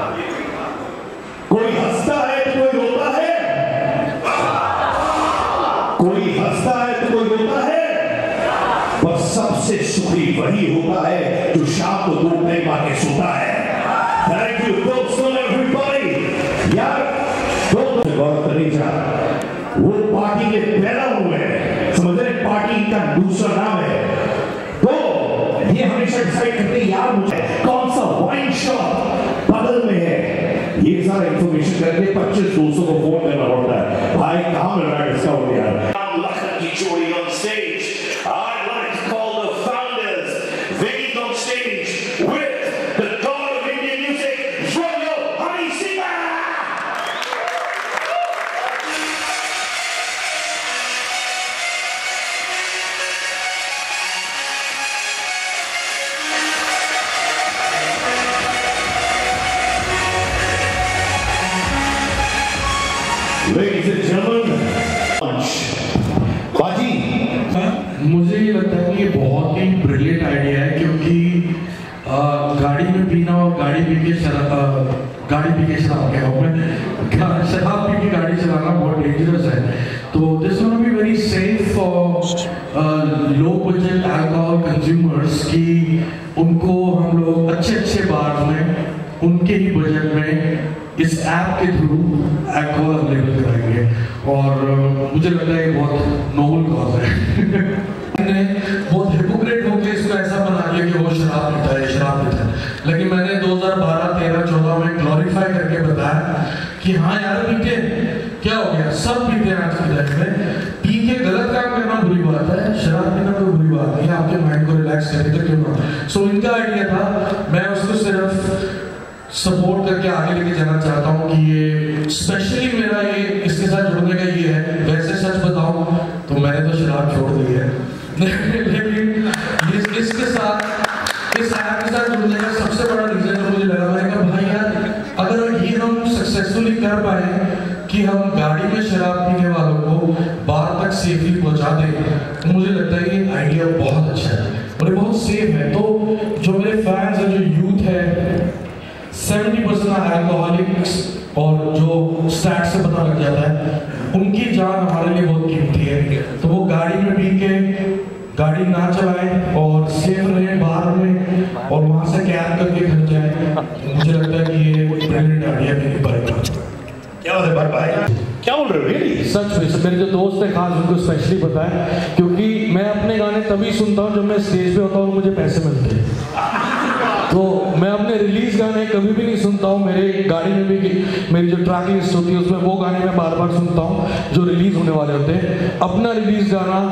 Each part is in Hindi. कोई हंसता है तो कोई रोता है, कोई हंसता है तो कोई रोता है, पर सबसे सुखी वही होता है जो शाम को दो टाइम आके सोता है। थैंक यू दोस्त एवरीबॉडी। यार दोस्त गौर करेगा, वो पार्टी के पैदा हुए हैं, समझ रहे, पार्टी का दूसरा नाम है। तो ये हमेशा डिसाइड करते यार मुझे कौन सा वाइन शॉप में है, ये सारा इंफॉर्मेशन करके 25-200 को फोन करना पड़ता है। भाई कहाँ मिल रहा है डिस्काउंट यार? Ladies and gentlemen, बाजी, मुझे ये लगता है कि ये बहुत ही ब्रिलियंट आइडिया है, क्योंकि गाड़ी में पीना और शराब पी के गाड़ी चलाना बहुत डेंजरस है। तो this will be very safe for low budget alcohol consumers की उनको हम लोग अच्छे बार में उनके ही बजट में इस ऐप के थ्रू अल्कोहल अवेलेबल कराएंगे और मुझे लग रहा है बहुत नोबल कॉज है। मैंने बहुत हिपोक्रेट होकर इसको ऐसा बना लिया कि वो शराब पीता है, लेकिन मैंने 2012, 2013, 2014 में ग्लोरीफाई करके बताया कि हाँ यार पीते क्या हो गया, सब पीते हैं आज की लाइफ में। पी के गलत काम करना बुरी बात है, शराब पीना कोई बुरी बात नहीं है, आपके माइंड को रिलैक्स करने तक क्यों ना। सो इनका आइडिया था, मैं उसको सिर्फ सपोर्ट करके आगे लेके जाना चाहता हूँ कि ये स्पेशली मेरा ये इसके साथ जुड़ने का ये है। वैसे सच बताऊँ तो मैंने तो शराब छोड़ दी है, लेकिन इसके साथ जुड़ने का सबसे बड़ा रीजन तो मुझे लगा है कि भाई यार अगर ये हम सक्सेसफुली कर पाए कि हम गाड़ी में शराब पीने वालों को बाहर तक सेफली पहुँचा दें, मुझे लगता है ये आइडिया बहुत अच्छा है और बहुत सेफ है। तो जो मेरे फैंस हैं, जो यूथ है, 70% अल्कोहलिक्स और जो स्टैट से पता लग जाता है, उनकी जान हमारे लिए बहुत कीमती है। तो वो गाड़ी में पी के गाड़ी ना चलाएं और सेफ रहे बाहर में और वहाँ से कैब करके घर जाए। मुझे लगता है कि ये ब्रिलियंट आइडिया मेरी पड़ेगा। क्या बोल रहे भाई, क्या बोल रहे हो? सच में मेरे जो दोस्त है खास, उनको स्पेशली पता है, क्योंकि मैं अपने गाने तभी सुनता हूँ जब मैं स्टेज पे होता हूँ और मुझे पैसे मिलते हैं। तो मैं अपने रिलीज गाने कभी भी नहीं सुनता हूँ, मेरे गाड़ी में भी मेरी जो ट्रैक लिस्ट होती है उसमें वो गाने मैं बार-बार सुनता हूँ जो रिलीज होने वाले होते हैं। अपना रिलीज गाना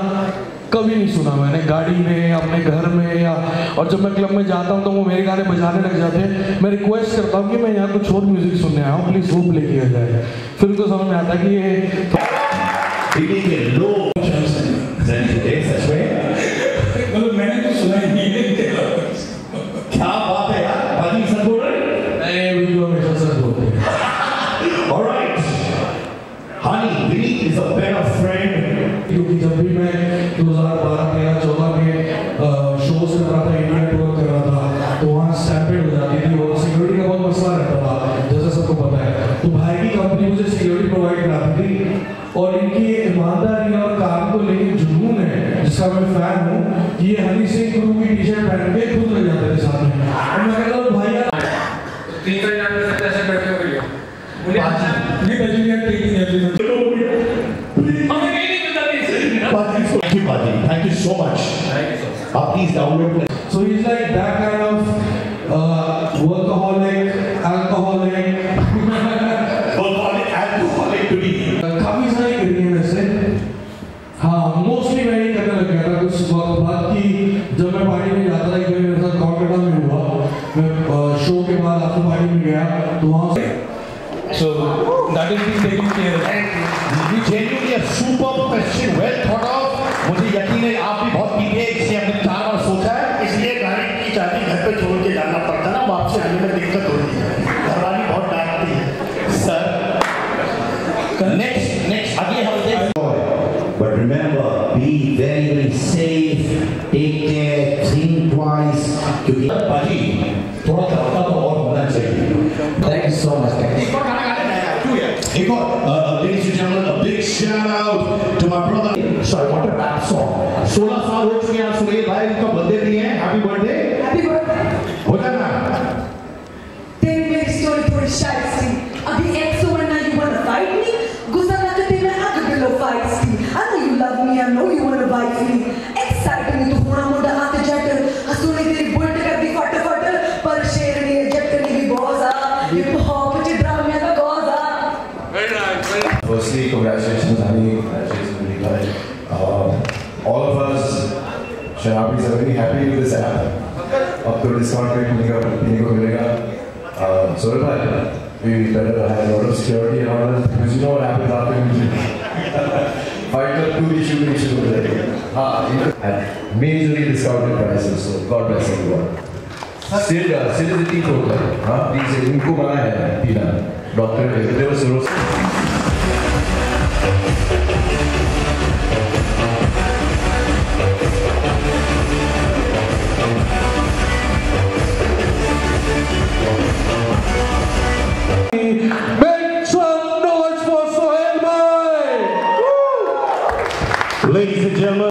कभी नहीं सुना मैंने गाड़ी में, अपने घर में, या और जब मैं क्लब में जाता हूँ तो वो मेरे गाने बजाने लग जाते हैं। मैं रिक्वेस्ट करता हूँ कि मैं यहाँ कुछ और म्यूजिक सुनने आया हूँ, प्लीज वो प्ले किया जाए। फिर उनको समझ में आता है कि क्योंकि जब भी मैं 2012, 2013, 2014 में शोज कर रहा था, इवेंट टूर कर रहा था, तो वहाँ स्टैम्पेड हो जाती थी और सिक्योरिटी का बहुत मसला रहता था, जैसे सबको पता है। तो भाई की कंपनी मुझे सिक्योरिटी प्रोवाइड कराती थी और इनकी ईमानदारी और काम को लेकर जुनून है जिसका मैं फैन हूँ। ये हनी सिंह गुरु की टी-शर्ट पहन के खुद लग जाते थे साथ में, और मैं कहता हूँ भाई यार Thank you so much. Thank you so much. Please download. So he's like that kind of workaholic to be. काफी सारे इंडियन ऐसे, हाँ mostly मैं ये करने लग गया था कुछ वक्त बाद कि जब मैं पार्टी में जाता था, एक बार मेरे साथ कॉलकाता में हुआ, मैं शो के बाद आपको पार्टी में गया तो वहाँ से so that is being taken care of. You genuinely a superb question, well thought out. मुझे यकीन है आप भी बहुत पीते हैं, इससे हमने 4 बार सोचा है, इसलिए गाड़ी की चाबी घर पे छोड़ के जाना पड़ता ना, वापस आने में दिक्कत होती है, घरवाली बहुत डांटती है। सर नेक्स्ट अगले हफ्ते। But remember, be very safe, take care, think twice, क्योंकि भाजी थोड़ा खतरा तो और होना चाहिए। so much. Ladies and gentlemen, a big shout out to my brother. So I want a rap song. 16 साल हो चुके हैं आप सुनिए भाई इनका बर्थडे भी है हैप्पी बर्थडे होता ना तेरी मेरी स्टोरी थोड़ी शायद सी अभी एक सो वरना you want to fight me गुजारा तो तेरा हाथ below fight see I know you love me I know you want to bite me excitement तो पूरा मोड़ा हाथ जटर हंसने तेरी बुलेट कर दी फटाफट पर शेरनी जटनी भी बोझा हिप हॉप के ड्रामे का गोजा very nice firstly congratulations all of us Shanabi are very happy with this app up to discount rate milega so we better have a lot of security and all that because you know what happens after fight up to issue and majorly discounted prices so God bless everyone still is a tea coat please inko mana hai peena doctor there was Make some noise for Sohail Bhai! Ladies and gentlemen.